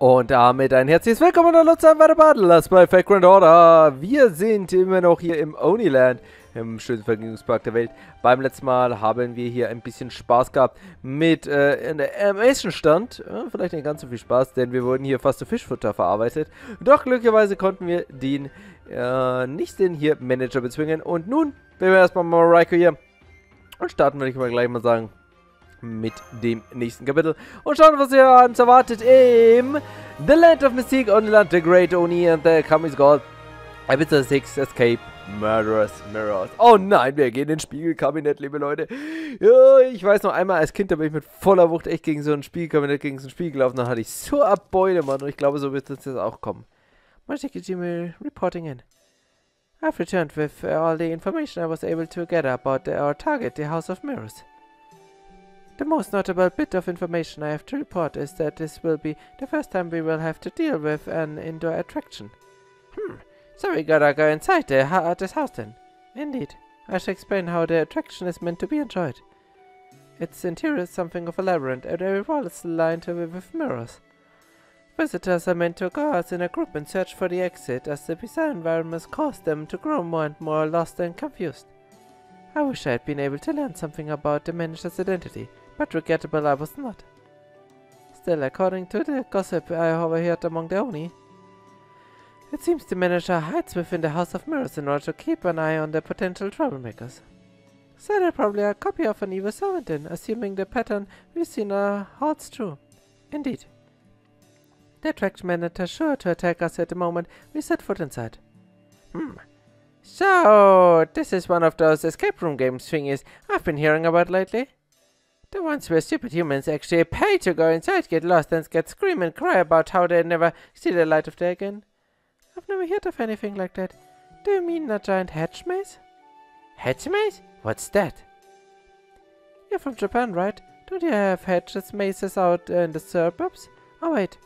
Und damit ein herzliches Willkommen und hallo zusammen bei der Badelast bei Fate Grand Order. Wir sind immer noch hier im Oniland, im schönsten Vergnügungspark der Welt. Beim letzten Mal haben wir hier ein bisschen Spaß gehabt mit einem Essen-Stand. Vielleicht nicht ganz so viel Spaß, denn wir wurden hier fast zu Fischfutter verarbeitet. Doch glücklicherweise konnten wir den, nicht den Manager bezwingen. Und nun werden wir erstmal mal Raikou hier und starten, würde ich mal gleich mal sagen, mit dem nächsten Kapitel und schauen, was ihr uns erwartet im The Land of Mystique, Oniland, The Great Oni and the Kami's God, Episode 6, Escape, Murderous Mirrors. Oh nein, wir gehen ins Spiegelkabinett, liebe Leute. Ja, ich weiß noch einmal, als Kind, da bin ich mit voller Wucht echt gegen so ein Spiegelkabinett, gegen so einen Spiegel gelaufen, dann hatte ich so Abbeule, Mann, und ich glaube, so wird es jetzt auch kommen. Machekejima reporting in. I've returned with all the information I was able to gather about our target, the House of Mirrors. The most notable bit of information I have to report is that this will be the first time we will have to deal with an indoor attraction. So we gotta go inside this house then. Indeed. I shall explain how the attraction is meant to be enjoyed. Its interior is something of a labyrinth, and every wall is lined with mirrors. Visitors are meant to go out in a group and search for the exit, as the bizarre environments cause them to grow more and more lost and confused. I wish I had been able to learn something about the manager's identity, but regrettable I was not. Still, according to the gossip I overheard among the Oni, it seems the manager hides within the House of Mirrors in order to keep an eye on the potential troublemakers. So they're probably a copy of an evil servant then, assuming the pattern we've seen holds true. Indeed. The attraction manager is sure to attack us at the moment we set foot inside. So, this is one of those escape room games thingies I've been hearing about lately. The ones where stupid humans actually pay to go inside, get lost, and get scream and cry about how they never see the light of day again. I've never heard of anything like that. Do you mean a giant hedge maze? Hedge maze? What's that? You're from Japan, right? Don't you have hedges, mazes out in the suburbs? Oh wait,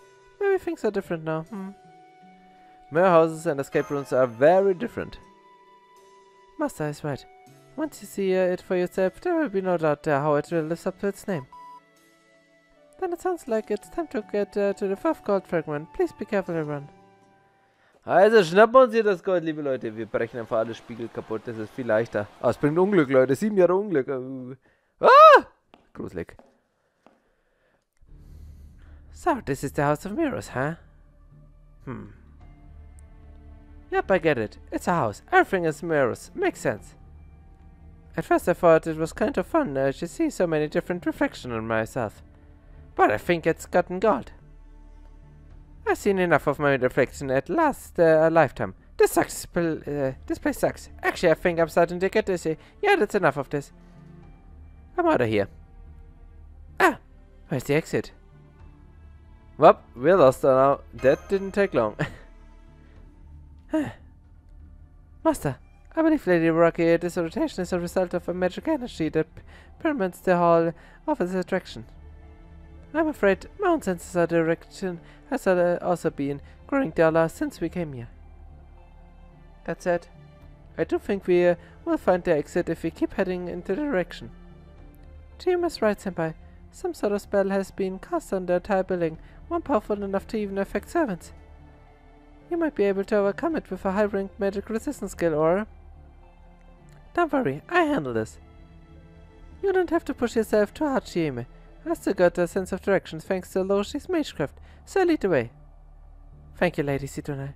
maybe things are different now. Mirror houses and escape rooms are very different. Master is right. Once you see it for yourself, there will be no doubt how it will live up to its name. Then it sounds like it's time to get to the fourth gold fragment. Please be careful, everyone. Also schnappen wir uns hier das Gold, liebe Leute. Wir brechen einfach alle Spiegel kaputt. Das ist viel leichter. Ah, es bringt Unglück, Leute. 7 Jahre Unglück. Ah! Gruselig. So, this is the House of Mirrors, huh? Yep, I get it. It's a house. Everything is mirrors. Makes sense. At first I thought it was kind of fun to see so many different reflections on myself. But I think it's gotten gold. I've seen enough of my reflection at last a lifetime. This sucks. This place sucks. Actually, I think I'm starting to get dizzy. Yeah, that's enough of this. I'm out of here. Ah! Where's the exit? Well, we're lost now. That didn't take long. Master, I believe Lady Rocky, this rotation is a result of a magic energy that permeates the whole of its attraction. I'm afraid my own sense of the direction has also been growing duller since we came here. That said, I do think we will find the exit if we keep heading into the direction. Jim is right, Senpai. Some sort of spell has been cast on the entire building, one powerful enough to even affect servants. You might be able to overcome it with a high-ranked magic resistance skill, or... Don't worry, I handle this. You don't have to push yourself too hard, Shimei. I still got a sense of direction thanks to Loshi's magecraft, so lead the way. Thank you, Lady Sitonai.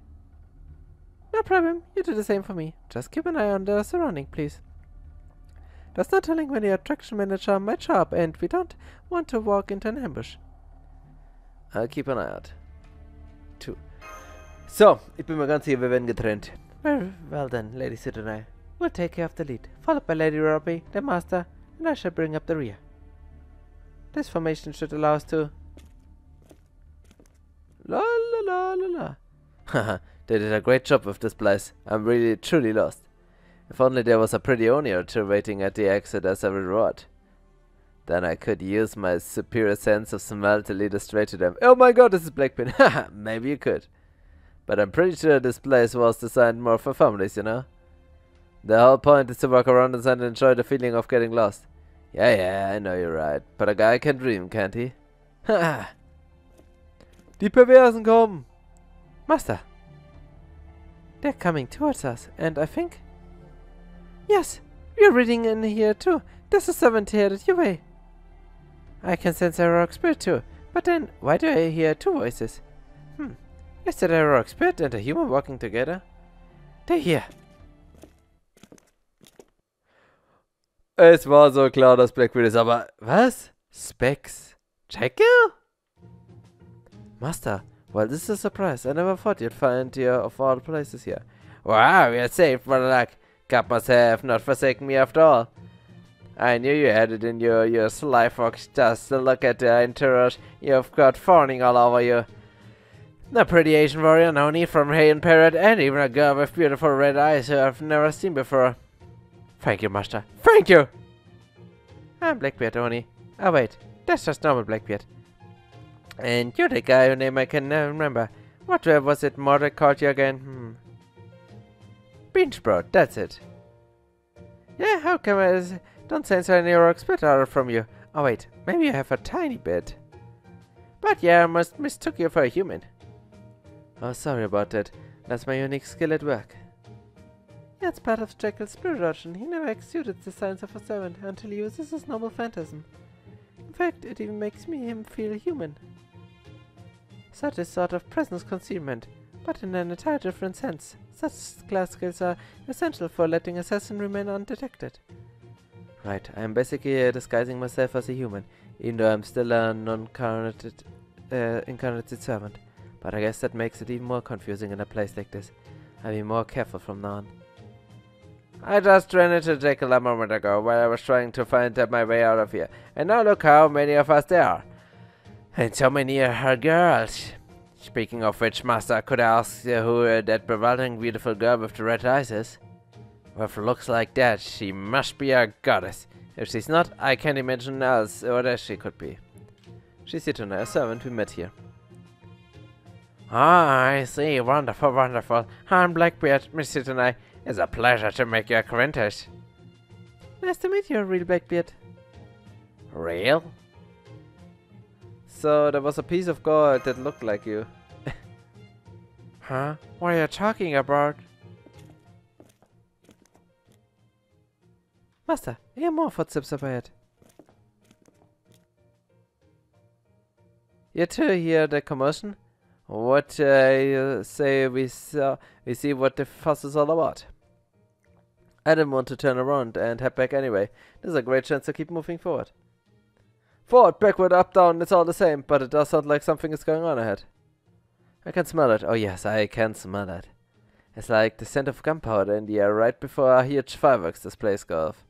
No problem, you do the same for me. Just keep an eye on the surrounding, please. There's no telling when the attraction manager might show up, and we don't want to walk into an ambush. I'll keep an eye out. So, ich bin mir ganz sicher, wir werden getrennt. Very well then, Lady Sitonai. We'll take care of the lead, followed by Lady Robbie, the master, and I shall bring up the rear. This formation should allow us to... La la la la la. Haha, they did a great job with this place. I'm really, truly lost. If only there was a pretty Oni or two waiting at the exit as a reward. Then I could use my superior sense of smell to lead us straight to them. Oh my god, this is Blackbeard. Haha, maybe you could. But I'm pretty sure this place was designed more for families, you know? The whole point is to walk around and enjoy the feeling of getting lost. Yeah, I know you're right. But a guy can dream, can't he? Ha! Die Perversen kommen! Master! They're coming towards us, and I think... Yes, we're reading in here too. There's a servant here at your way. I can sense a heroic spirit too, but then why do I hear two voices? Is that a heroic spirit and a human walking together? They're here. Es war so klar, dass Blackbeard ist, aber was? Specs? Jekyll? Master, well, this is a surprise. I never thought you'd find here of all places here. Wow, we are saved for the luck. God must have not forsaken me after all. I knew you had it in your sly fox. Just look at the entourage you've got fawning all over you. A pretty Asian warrior, no need from hay and parrot, and even a girl with beautiful red eyes who I've never seen before. Thank you, Master. Thank you! I'm Blackbeard, Oni. Oh wait, that's just normal Blackbeard. And you're the guy whose name I can never remember. What was it Mordred called you again? Beansport, that's it. Yeah, how come I don't sense any rock spit out from you? Oh wait, maybe you have a tiny bit. But yeah, I must mistook you for a human. Oh, sorry about that. That's my unique skill at work. That's part of Jekyll's spirit origin. He never exuded the signs of a servant until he uses his noble phantasm. In fact, it even makes him feel human. Such a sort of presence concealment, but in an entirely different sense. Such class skills are essential for letting assassins remain undetected. Right, I'm basically disguising myself as a human, even though I'm still a non-incarnated servant. But I guess that makes it even more confusing in a place like this. I'll be more careful from now on. I just ran into Jackal a moment ago while I was trying to find my way out of here. And now look how many of us there are. And so many are girls. Speaking of which, Master, could I ask who that bewildering beautiful girl with the red eyes is? With looks like that, she must be a goddess. If she's not, I can't imagine else what else she could be. She's Sitonai, a servant we met here. Ah, I see. Wonderful, wonderful. I'm Blackbeard, Miss Sitonai. It's a pleasure to make your acquaintance. Nice to meet you, real Blackbeard. Real? So, there was a piece of gold that looked like you. Huh? What are you talking about? Master, hear more footsteps up ahead. You too hear the commotion? What say we see what the fuss is all about? I didn't want to turn around and head back anyway. This is a great chance to keep moving forward. Forward, backward, up, down, it's all the same, but it does sound like something is going on ahead. I can smell it. Oh yes, I can smell it. It's like the scent of gunpowder in the air right before a huge fireworks displays go off.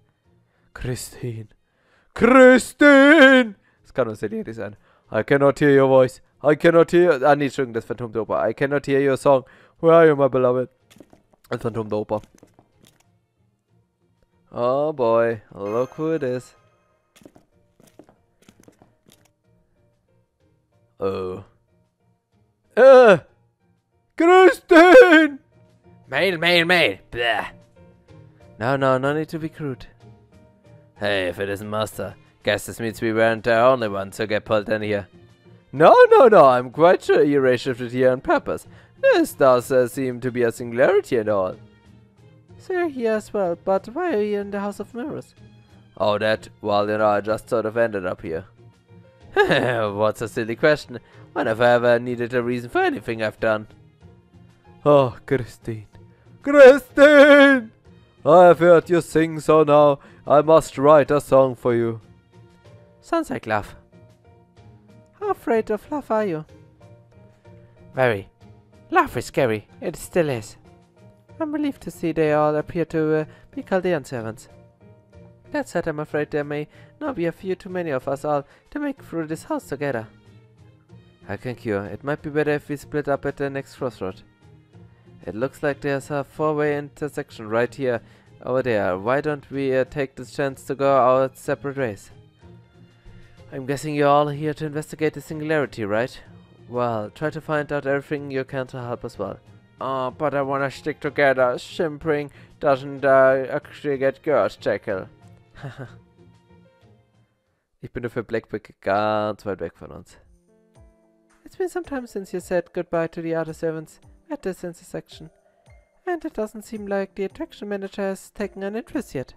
Christine! Christine! Es kann nur Celia sein. I cannot hear your voice. I cannot hear... Ah, nee, Entschuldigung, das Phantom der Oper. I cannot hear your song. Where are you, my beloved? Das Phantom der Oper. Oh boy, look who it is. Oh. Christine! Mail, mail, mail. Blah. No, no need to be crude. Hey, if it isn't Master, guess this means we weren't the only ones who get pulled in here. No, I'm quite sure you reshifted here on purpose. This does seem to be a singularity and all. So you're here as well, but why are you in the House of Mirrors? Oh, that? Well, you know, I just sort of ended up here. What's a silly question? When have I ever needed a reason for anything I've done? Oh, Christine. Christine! I've heard you sing, so now I must write a song for you. Sounds like love. How afraid of love are you? Very. Love is scary. It still is. I'm relieved to see they all appear to be Chaldean servants. That said, I'm afraid there may not be a few too many of us all to make through this house together. I can cure. It might be better if we split up at the next crossroad. It looks like there's a four-way intersection right here, over there. Why don't we take this chance to go our separate ways? I'm guessing you're all here to investigate the singularity, right? Well, try to find out everything you can to help as well. Oh, but I wanna stick together. Simpering doesn't actually get girls, Jackal. Haha. Ich bin dafür Blackbeard ganz weit weg von uns. It's It's been some time since you said goodbye to the other servants at this intersection, and it doesn't seem like the attraction manager has taken an interest yet.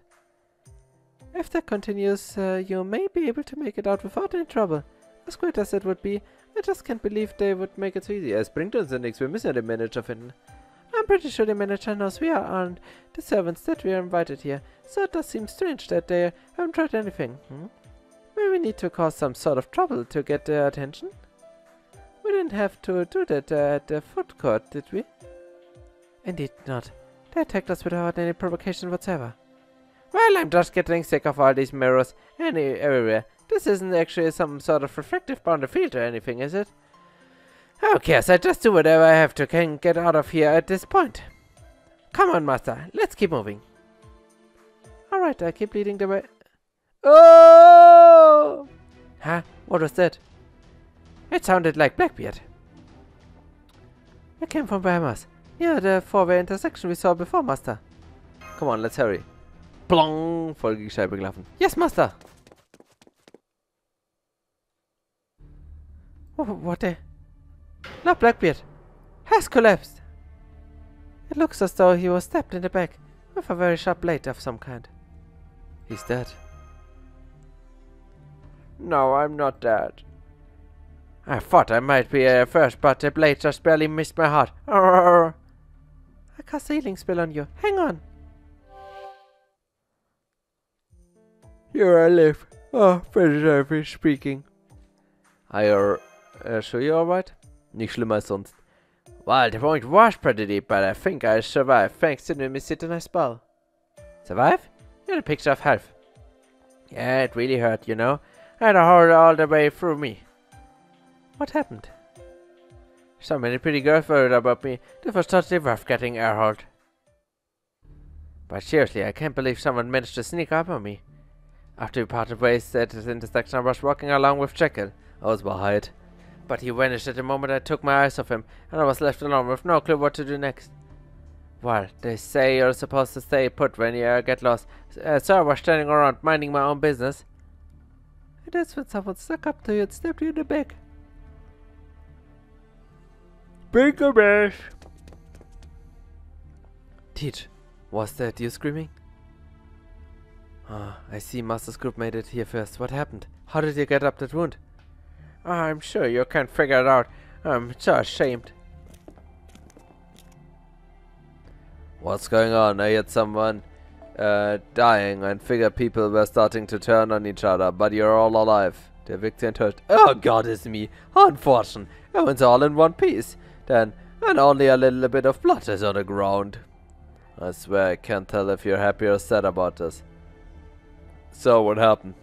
If that continues, you may be able to make it out without any trouble. As great as it would be, I just can't believe they would make it so easy. Es bringt uns ja nichts, wir müssen ja den Manager finden. I'm pretty sure the manager knows we aren't the servants that we are invited here, so it does seem strange that they haven't tried anything. Maybe we need to cause some sort of trouble to get their attention? We didn't have to do that at the food court, did we? Indeed not. They attacked us without any provocation whatsoever. Well, I'm just getting sick of all these mirrors everywhere. This isn't actually some sort of reflective boundary field or anything, is it? Who cares? I just do whatever I have to can get out of here at this point. Come on, Master. Let's keep moving. Alright, I keep leading the way. Oh! Huh? What was that? It sounded like Blackbeard. It came from Bahamas. Yeah, the four-way intersection we saw before, Master. Come on, let's hurry. Plong! Voll gegen Scheibe gelaufen. Yes, Master! Oh, what the? No, Blackbeard has collapsed. It looks as though he was stabbed in the back with a very sharp blade of some kind. He's dead. No, I'm not dead. I thought I might be at first, but the blade just barely missed my heart. Arrgh. I cast a healing spell on you. Hang on. Here I live. Oh, physically speaking. Are sure you're alright? Nicht schlimmer als sonst. Well, the point was pretty deep, but I think I survived thanks to the Sitonai spell. Survive? You're the picture of health. Yeah, it really hurt, you know. I had a horror all the way through me. What happened? So many pretty girls worried about me. They first thought they were getting air hold. But seriously, I can't believe someone managed to sneak up on me. After we parted ways at this intersection, I was walking along with Jekyll. I was by Hyde. But he vanished at the moment I took my eyes off him, and I was left alone with no clue what to do next. Well, they say you're supposed to stay put when you get lost, so I was standing around minding my own business. And that's when someone stuck up to you and stabbed you in the back. Gilgamesh! Teach, was that you screaming? Ah, I see Master's group made it here first. What happened? How did you get up that wound? I'm sure you can't figure it out. I'm so ashamed. What's going on? I heard someone dying and figured people were starting to turn on each other, but you're all alive. The victim entered. Oh god, it's me. How unfortunate. Everyone's all in one piece. Then, and only a little bit of blood is on the ground. I swear I can't tell if you're happy or sad about this. So, what happened?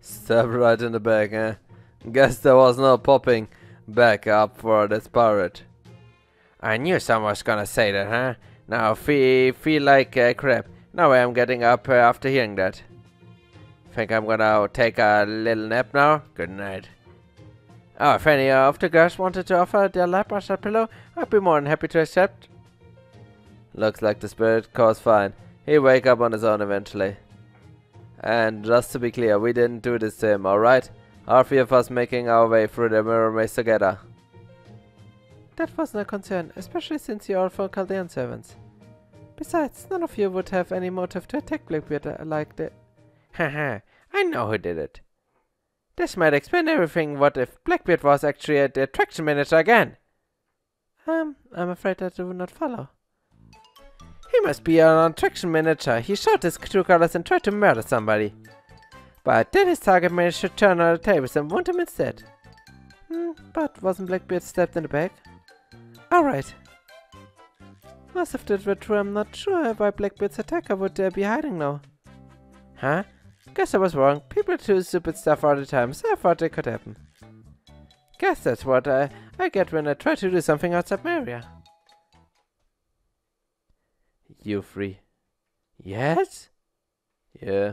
Stabbed right in the back, eh? Guess there was no popping back up for this pirate. I knew someone was gonna say that, huh? Now feel like crap. Now I'm getting up after hearing that. Think I'm gonna take a little nap now? Good night. Oh, if any of the girls wanted to offer their lap as a pillow, I'd be more than happy to accept. Looks like the spirit caused fine. He'll wake up on his own eventually. And just to be clear, we didn't do this to him, alright? All three of us making our way through the mirror maze together. That wasn't a concern, especially since you all were Chaldean servants. Besides, none of you would have any motive to attack Blackbeard like the... Haha, I know who did it. This might explain everything. What if Blackbeard was actually the attraction manager again? I'm afraid that would not follow. He must be an attraction manager. He showed his true colors and tried to murder somebody. But then his target managed to turn on the tables and wound him instead. But wasn't Blackbeard stabbed in the back? Alright. As if that were true, I'm not sure why Blackbeard's attacker would be hiding now. Huh? Guess I was wrong. People do stupid stuff all the time, so I thought it could happen. Guess that's what I get when I try to do something outside my area. You three. Yes? Yeah.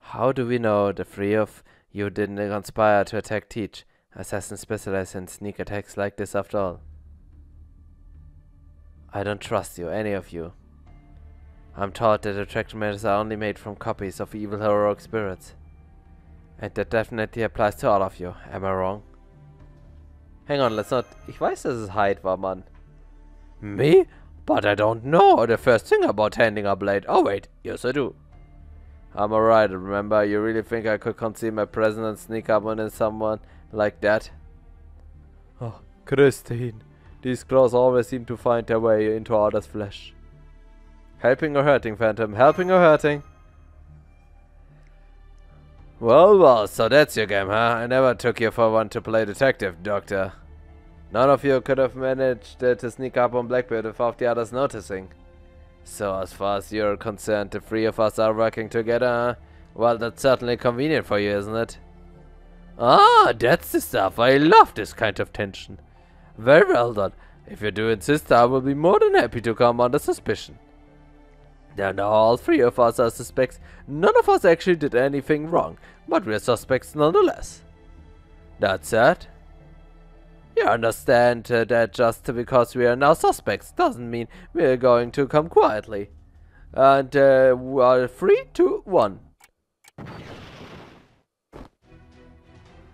How do we know the three of you didn't conspire to attack Teach? Assassins specialize in sneak attacks like this after all. I don't trust you, any of you. I'm taught that attractionists are only made from copies of evil heroic spirits. And that definitely applies to all of you. Am I wrong? Hang on, let's not... Ich weiß, dass es Hyde war, Mann. Me? But I don't know the first thing about handing a blade. Oh wait, yes I do. I'm alright, remember? You really think I could conceal my presence and sneak up on someone like that? Oh, Christine. These claws always seem to find their way into others' flesh. Helping or hurting, Phantom? Helping or hurting? Well, well, so that's your game, huh? I never took you for one to play detective, Doctor. None of you could have managed to sneak up on Blackbeard without the others noticing. So, as far as you're concerned, the three of us are working together, huh? Well, that's certainly convenient for you, isn't it? Ah, that's the stuff. I love this kind of tension. Very well done. If you do insist, I will be more than happy to come under suspicion. Then all three of us are suspects. None of us actually did anything wrong, but we're suspects nonetheless. That said, you understand that just because we are now suspects doesn't mean we're going to come quietly. And we are 3, 2, 1.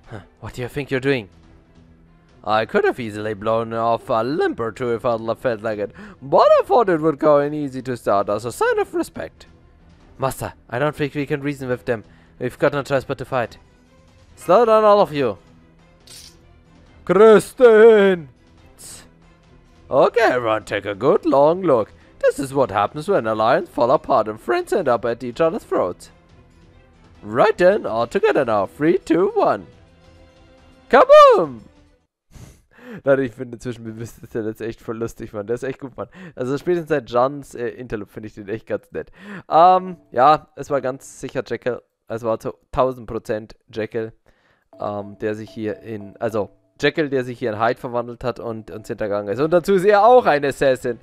Huh, what do you think you're doing? I could have easily blown off a limb or two if I felt like it, but I thought it would go in easy to start as a sign of respect. Master, I don't think we can reason with them. We've got no choice but to fight. Slow down, all of you. Christine! Okay, everyone, take a good long look. This is what happens when alliances fall apart and friends end up at each other's throats. Right then, all together now. 3, 2, 1. Kaboom! Leute, ich finde inzwischen Bewusstsein jetzt echt voll lustig, Mann. Der ist echt gut, Mann. Also spätestens seit Jans Interloop finde ich den echt ganz nett. Ja, es war ganz sicher Jekyll. Es war zu 1000% Jekyll, der sich hier in... Also, Jekyll, der sich hier in Hyde verwandelt hat und uns hintergangen ist. Und dazu ist er auch ein Assassin.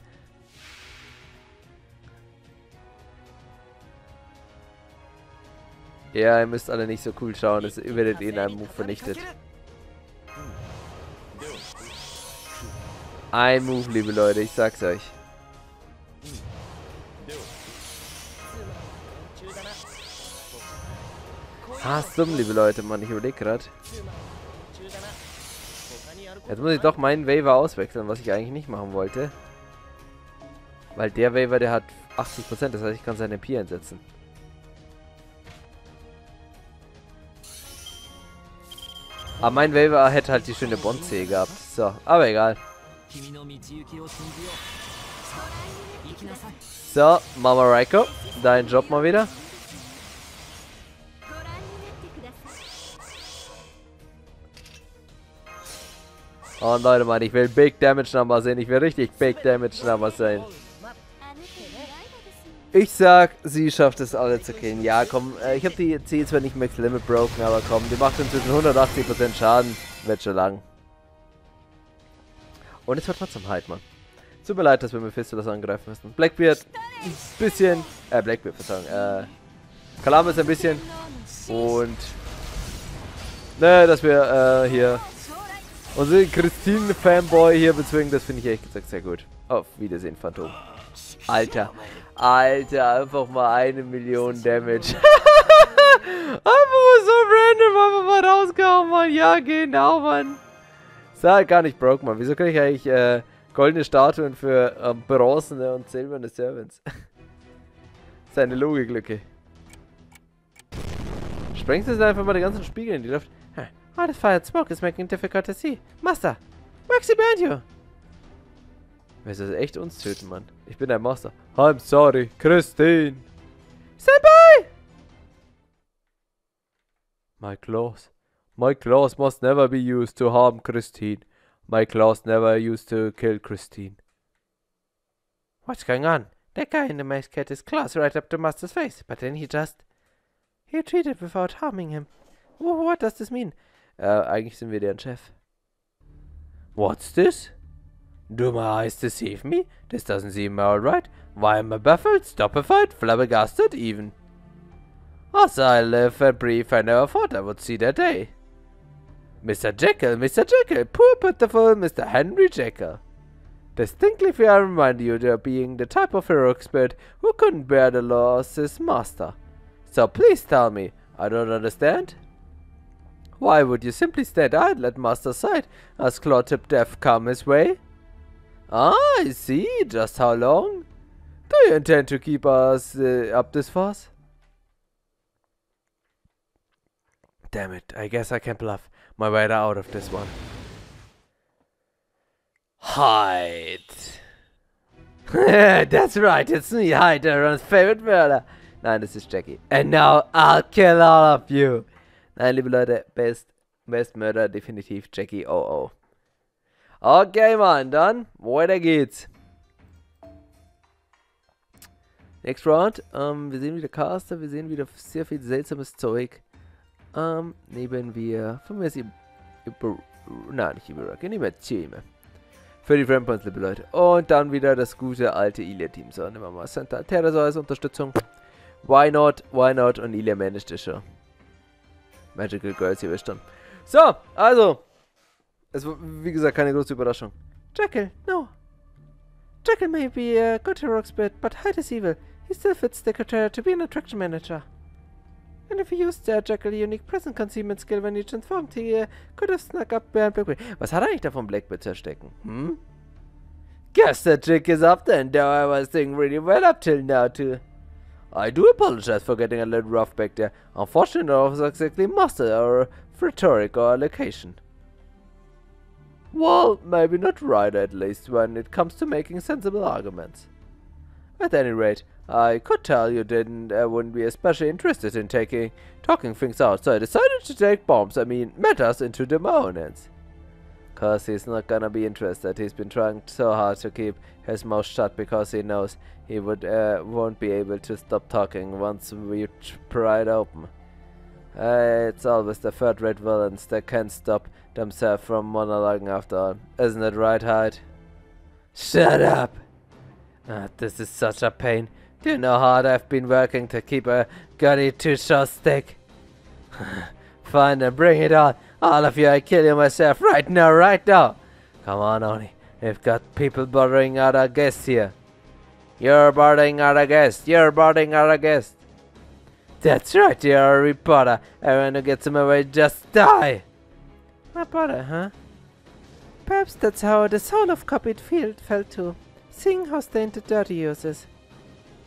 Ja, ihr müsst alle nicht so cool schauen. Ihr werdet in einem Move vernichtet. Ein Move, liebe Leute, ich sag's euch. Hass dumm, liebe Leute, Mann, ich überleg grad. Jetzt muss ich doch meinen Waiver auswechseln, was ich eigentlich nicht machen wollte. Weil der Waiver, der hat 80%, das heißt, ich kann seine MP einsetzen. Aber mein Waiver hätte halt die schöne Bonze gehabt. So, aber egal. So, Mama Raikou, dein Job mal wieder. Und Leute, Mann, ich will Big Damage Number sehen. Ich will richtig Big Damage Number sehen. Ich sag, sie schafft es alle zu killen. Ja, komm, ich habe die C zwar nicht Max Limit broken, aber komm, die macht inzwischen 180% Schaden. Wird schon lang. Und jetzt wird man zum Hyde, Mann. Tut mir leid, dass wir Mephisto das angreifen müssen. Blackbeard ein bisschen. Blackbeard, Verzeihung. Calamus ein bisschen. Und. Ne, dass wir hier unsere Christine Fanboy hier bezwingen, das finde ich ehrlich gesagt sehr gut. Auf Wiedersehen, Phantom. Alter. Alter, einfach mal 1 Million Damage. Einfach mal so random, einfach mal rausgehauen, Mann. Ja, genau, Mann. Ist halt gar nicht broke, Mann. Wieso kann ich eigentlich goldene Statuen für bronzene und silberne Servants? Ist eine Logiklücke. Sprengst du einfach mal die ganzen Spiegel in die Luft? Huh. Oh, this fired smoke is making it difficult to see. Master, Maxi behind you. Willst du echt uns töten, Mann? Ich bin dein Master. I'm sorry, Christine. Senpai! My claws must never be used to harm Christine. My claws never used to kill Christine. What's going on? That guy in the mask had his claws right up the master's face, but then he retreated without harming him. What does this mean? Eigentlich sind wir deren Chef. What's this? Do my eyes deceive me? This doesn't seem alright. Why am I baffled, stupefied, flabbergasted even? As I live and breathe, I never thought I would see that day. Mr. Jekyll, poor pitiful Mr. Henry Jekyll. Distinctly, I remind you of being the type of hero expert who couldn't bear the loss his master. So please tell me, I don't understand. Why would you simply stand idle at master's side as claw-tipped death come his way? Ah, I see. Just how long? Do you intend to keep us up this fast? Damn it, I guess I can bluff my way out of this one. Hyde. That's right, it's me, Hyde, everyone's favorite murder. Nein, das ist Jackie. And now I'll kill all of you. Nein, liebe Leute, best Murder, definitiv Jackie, oh oh. Okay, Mann, dann weiter geht's. Next round. Wir sehen wieder Caster, wir sehen wieder sehr viel seltsames Zeug. Nehmen wir... Von mir ist Machekejima. 30 Framepoints, liebe Leute. Und dann wieder das gute alte Illya-Team. So, nehmen wir mal Santa Terra so als Unterstützung. Why not? Why not? Und Illya managt das schon. Magical Girls hier bestanden. So, also. Es war, wie gesagt, keine große Überraschung. Jackal, no. Jackal may be a good hero expert, but Hyde is evil. He still fits the criteria to be an attraction manager. And if you used their Jackal unique present concealment skill when you transformed, he could have snuck up behind Blackbeard. Was hat er eigentlich davon, Blackbeard zu verstecken? Hm? Guess the trick is up then, though I was doing really well up till now too. I do apologize for getting a little rough back there. Unfortunately, I was exactly mastered our rhetoric or location. Well, maybe not right at least when it comes to making sensible arguments. At any rate, I could tell you didn't. I wouldn't be especially interested in talking things out, so I decided to take matters into the opponents. Cause he's not gonna be interested. He's been trying so hard to keep his mouth shut because he knows he won't be able to stop talking once we pry it open. It's always the third-rate villains that can't stop themselves from monologuing after all. Isn't it right, Hyde? Shut up! This is such a pain. Do you know how hard I've been working to keep a gutty two-shot stick? Fine, then bring it on. All of you, I kill you myself right now, right now. Come on, Oni. We've got people bothering our guests here. You're bothering our guests. You're bothering our guests. That's right, you're a reporter. Everyone who gets him away just die. My brother, huh? Perhaps that's how the soul of copied field felt too. Seeing how stained the dirty uses.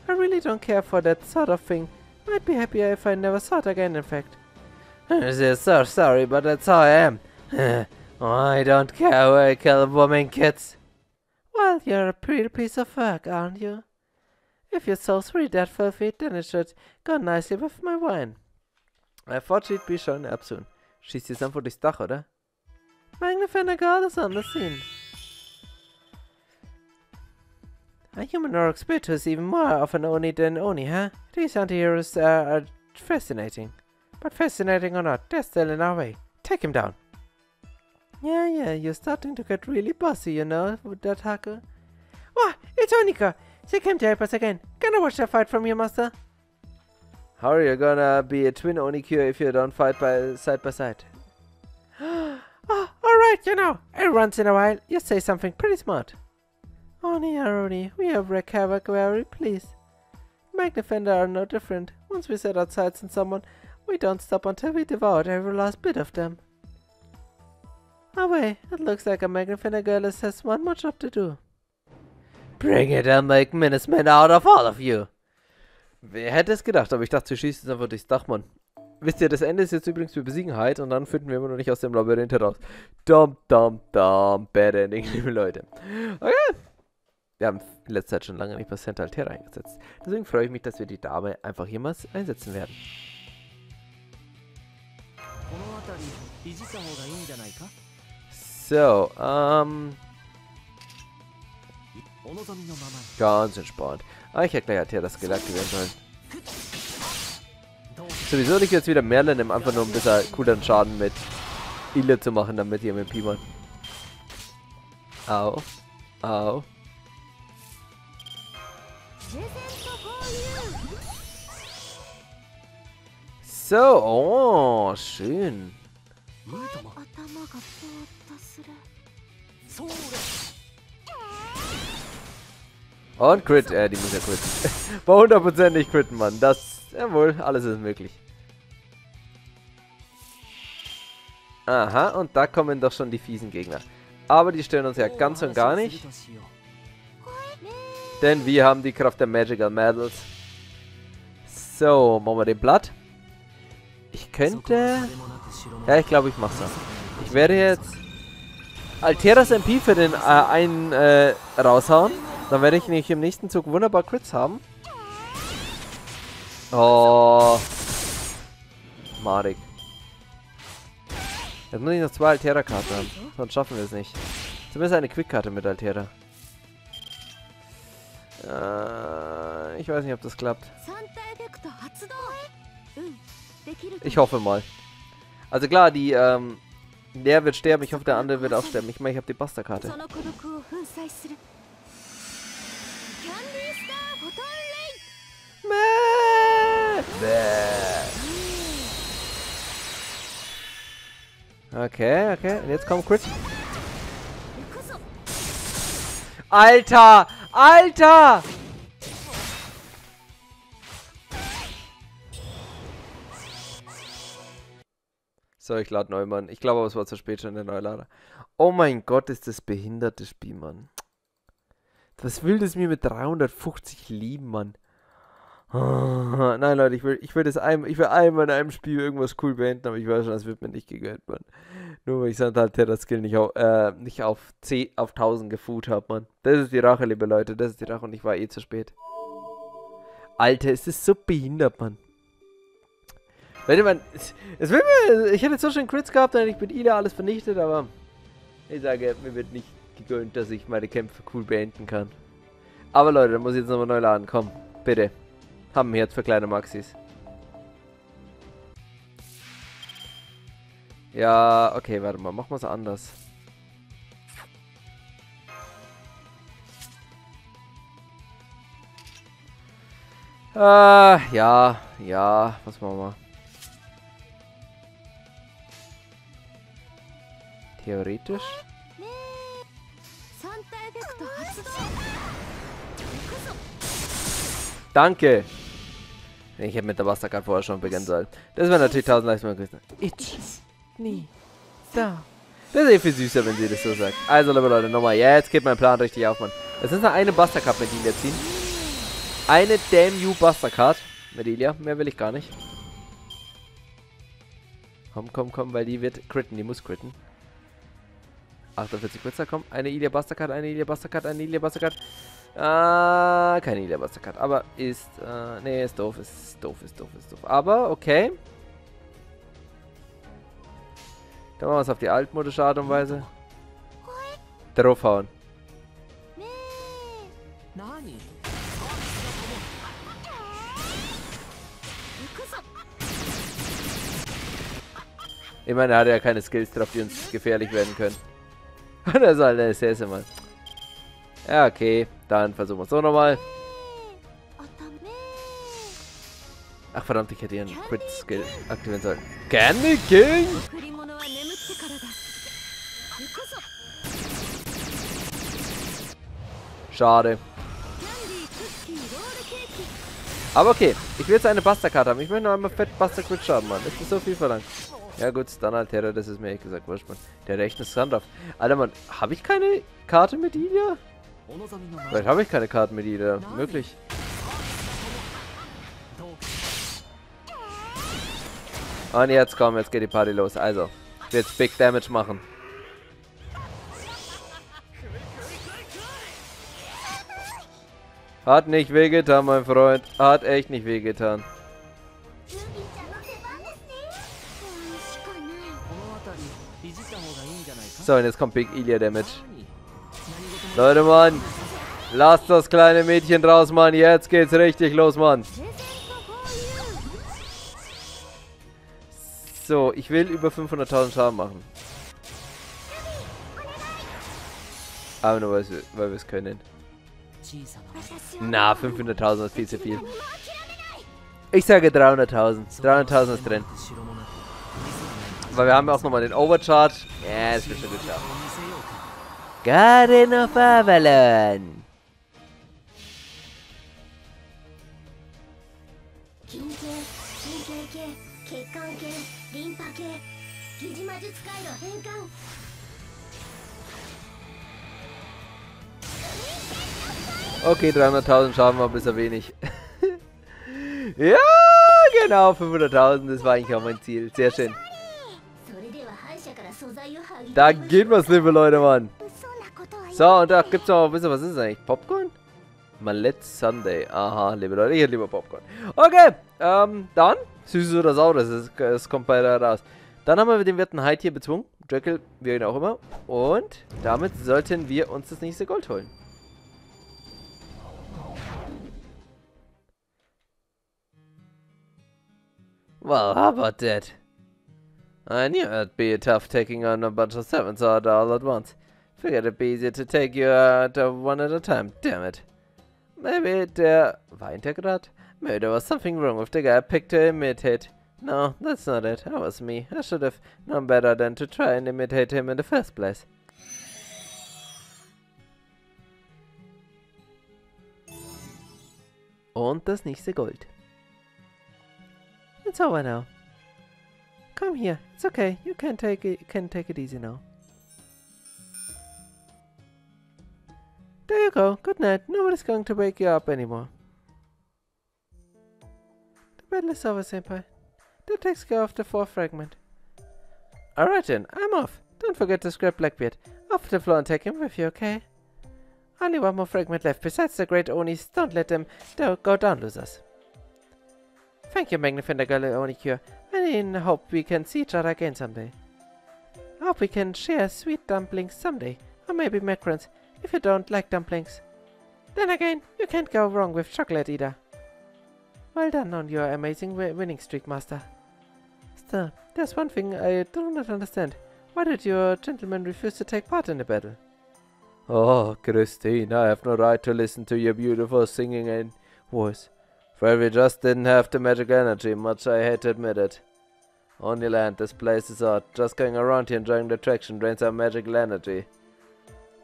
I really don't care for that sort of thing. I'd be happier if I never saw it again, in fact. I'm so sorry, but that's how I am. I don't care where I kill women, kids. Well, you're a pretty piece of work, aren't you? If your soul's really that filthy, then it should go nicely with my wine. I thought she'd be shown up soon. Schießt ihr einfach durchs Dach, oder? Magnifying Girl is on the scene. A human or expert who's even more of an Oni than Oni, huh? These anti-heroes are fascinating. But fascinating or not, they're still in our way. Take him down. Yeah, you're starting to get really bossy, you know, with that Haku. Wow, it's Onika! She came to help us again. Can I watch the fight from you, master? How are you gonna be a twin Onikyo if you don't fight side by side? Oh, alright, you know, every once in a while, you say something pretty smart. Oni, Aroni, we have wrecked havoc very please. Magna Fender are no different. Once we set our sights on someone, we don't stop until we devour every last bit of them. Oh wait, it looks like a Magnifinder girl has one more job to do. Bring it and make Minnesmen out of all of you! Wer hätte es gedacht, aber ich dachte, sie schießt jetzt einfach durchs Dach, Mann. Wisst ihr, das Ende ist jetzt übrigens für Besiegenheit und dann finden wir immer noch nicht aus dem Labyrinth heraus. Bad Ending, liebe Leute. Okay! Wir haben in letzter Zeit schon lange nicht bei Santa Terra eingesetzt. Deswegen freue ich mich, dass wir die Dame einfach jemals einsetzen werden. So, ganz entspannt. Ich hätte gleich Alterra das Skill aktivieren sollen. Sowieso nicht jetzt wieder Merlin im einfach nur um besser cooleren Schaden mit Illya zu machen, damit ihr mit Pimon. Au. Au. So, oh, schön. Und Crit. Die muss ja critten. Bei 100% nicht critten, Mann. Das, jawohl, alles ist möglich. Aha, und da kommen doch schon die fiesen Gegner. Aber die stören uns ja ganz und gar nicht. Denn wir haben die Kraft der Magical Metals. So, machen wir den Blatt. Ich könnte... Ja, ich glaube, ich mache es. Ich werde jetzt Alterras MP für den einen raushauen. Dann werde ich nämlich im nächsten Zug wunderbar Crits haben. Oh. Marik. Jetzt muss ich noch 2 Alterra-Karten haben. Sonst schaffen wir es nicht. Zumindest eine Quickkarte mit Alterra. Ich weiß nicht, ob das klappt. Ich hoffe mal. Also klar, die, der wird sterben. Ich hoffe, der andere wird auch sterben. Ich meine, ich habe die Basta-Karte. Okay, okay. Und jetzt kommt Crit. Alter! Alter! So, ich lade neu, Mann. Ich glaube, es war zu spät schon der Neulader. Oh mein Gott, ist das behinderte Spiel, Mann. Was will das mir mit 350 lieben, Mann? Oh, nein, Leute, ich will einmal in einem Spiel irgendwas cool beenden, aber ich weiß schon, das wird mir nicht gegönnt, Mann. Nur weil ich Santa Terra Skill nicht auf 1000 gefoodt habe, Mann. Das ist die Rache, liebe Leute, das ist die Rache und ich war eh zu spät. Alter, es ist so behindert, Mann. Leute, man, ich hätte so schön Crits gehabt, denn ich bin Ida alles vernichtet, aber ich sage, mir wird nicht gegönnt, dass ich meine Kämpfe cool beenden kann. Aber Leute, da muss ich jetzt nochmal neu laden, komm, bitte. Haben wir jetzt für kleine Maxis. Ja, okay, warte mal, machen wir es anders. Ja, was machen wir? Theoretisch? Danke! Ich hätte mit der Bastard vorher schon beginnen sollen. Das wäre natürlich 1000 Likes mehr gewesen. Ich nie da. Das ist eh viel süßer, wenn sie das so sagt. Also, liebe Leute, nochmal. Jetzt geht mein Plan richtig auf, Mann. Das ist noch eine Bastard-Card mit Illya ziehen. Eine damn you Bastard-Card mit Illya. Mehr will ich gar nicht. Komm, komm, komm, weil die wird critten. Die muss critten. 48 Quitzer, komm. Eine Illya Bastard-Card, eine Illya Bastard-Card, eine Illya Bastard-Card. Ah, keine Idee, was der Cut. Aber ist, nee, ist doof, ist doof, ist doof, ist doof. Aber, okay. Dann machen wir es auf die altmodische Art und Weise. Draufhauen. Ich meine, er hat ja keine Skills drauf, die uns gefährlich werden können. Und er soll eine SS mal. Ja, okay. Dann versuchen wir es auch nochmal. Ach verdammt, ich hätte ihren Crit-Skill aktivieren sollen. Candy King! Schade. Aber okay, ich will jetzt eine Buster-Karte haben. Ich will nur einmal fett Buster-Crit-Schaden, Mann. Das ist so viel verlangt. Ja gut, dann Alterra, das ist mir ehrlich gesagt wurscht, Mann. Der rechnet es ran drauf. Alter, Mann, habe ich keine Karte mit Illya? Vielleicht habe ich keine Karten mit Illya. Möglich. Und jetzt komm, jetzt geht die Party los. Also, jetzt Big Damage machen. Hat nicht wehgetan, mein Freund. Hat echt nicht wehgetan. So, und jetzt kommt Big Illya Damage. Leute, Mann, lasst das kleine Mädchen raus, Mann. Jetzt geht's richtig los, Mann. So, ich will über 500.000 Schaden machen. Aber nur, weil wir es können. Na, 500.000 ist viel zu viel. Ich sage 300.000. 300.000 ist drin. Weil wir haben ja auch nochmal den Overcharge. Ja, das wird schon geschafft. Garden of Avalon. 魔術回路変換。Okay, 300.000 schauen wir, ob es wenig. Ja, genau, 500.000, das war eigentlich auch mein Ziel. Sehr schön. Da geht was, liebe Leute, Mann. So, und da gibt's noch ein bisschen, was ist das eigentlich? Popcorn? Mallet Sunday. Aha, liebe Leute, ich hätte lieber Popcorn. Okay, dann, süßes oder saures, es kommt beide raus. Dann haben wir den Wirten Hyde hier bezwungen. Jekyll, wie ihn auch immer. Und damit sollten wir uns das nächste Gold holen. Well, how about that? I knew it'd be tough taking on a bunch of sevens all at once. Figured it'd be easier to take you out one at a time, damn it. Maybe there... Weint er grad? Maybe there was something wrong with the guy I picked to imitate. No, that's not it. That was me. I should have known better than to try and imitate him in the first place. Und das nächste Gold. It's over now. Come here. It's okay. You can take it easy now. There you go. Good night. Nobody's going to wake you up anymore. The battle is over, Senpai. That takes care of the fourth fragment. Alright then. I'm off. Don't forget to scrap Blackbeard. Off the floor and take him with you, okay? Only one more fragment left. Besides the great Onis, don't let them go down, losers. Thank you, Magnificent Girl Onicure. I hope we can see each other again someday. I hope we can share sweet dumplings someday, or maybe macarons, if you don't like dumplings. Then again, you can't go wrong with chocolate either. Well done on your amazing winning streak, Master. Still, there's one thing I do not understand. Why did your gentleman refuse to take part in the battle? Oh, Christine, I have no right to listen to your beautiful singing and voice. For we just didn't have the magic energy, much I hate to admit it. Oniland, this place is odd. Just going around here enjoying the attraction drains our magical energy.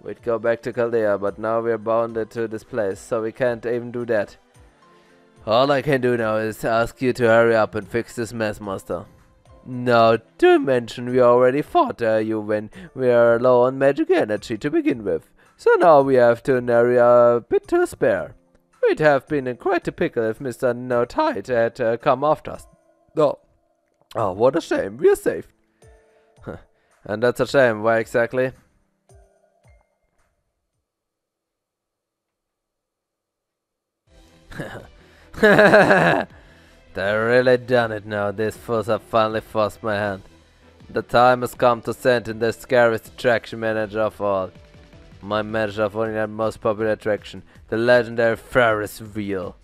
We'd go back to Chaldea, but now we're bounded to this place, so we can't even do that. All I can do now is ask you to hurry up and fix this mess, Master. Now, to mention, we already fought you when we are low on magic energy to begin with. So now we have to nary a bit to spare. We'd have been in quite a pickle if Mr. Notite had come after us. No. Oh, what a shame. We're safe. And that's a shame. Why exactly? They really done it now. These fools have finally forced my hand. The time has come to send in the scariest attraction manager of all. My measure of only our most popular attraction, the legendary Ferris wheel.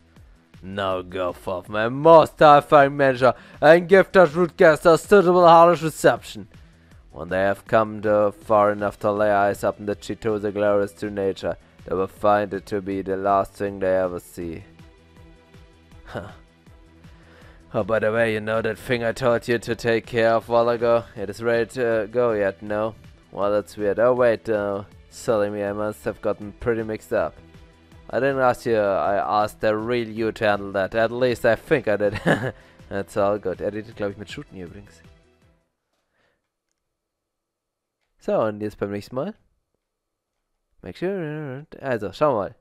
Now go forth, my most terrifying measure, and give the rude guests a suitable harsh reception. When they have come far enough to lay eyes upon the Chitose glorious to nature, they will find it to be the last thing they ever see. Huh. Oh, by the way, you know that thing I told you to take care of a while ago? It is ready to go yet, no? Well, that's weird. Oh, wait, Sorry me, I must have gotten pretty mixed up. I didn't ask you, I asked the real you to handle that. At least I think I did. That's all good. Edited, glaube ich, mit Shooten hier übrigens. So, und jetzt beim nächsten Mal. Make sure. Also, schau mal.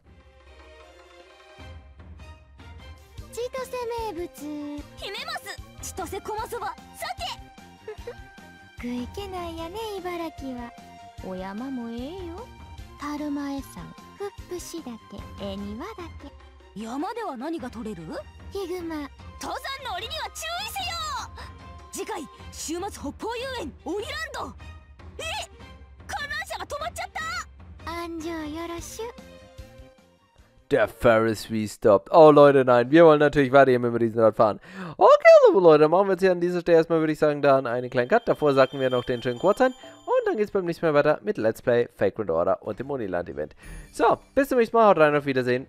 Der Ferris wheel stoppt. Oh Leute, nein, wir wollen natürlich weiter hier mit dem Riesenrad fahren. Okay, also Leute, machen wir jetzt hier an dieser Stelle erstmal, würde ich sagen, dann einen kleinen Cut. Davor sacken wir noch den schönen Quad ein. Dann geht's beim nächsten Mal weiter mit Let's Play, Fate Grand Order und dem Oniland Event. So, bis zum nächsten Mal, haut rein, auf Wiedersehen.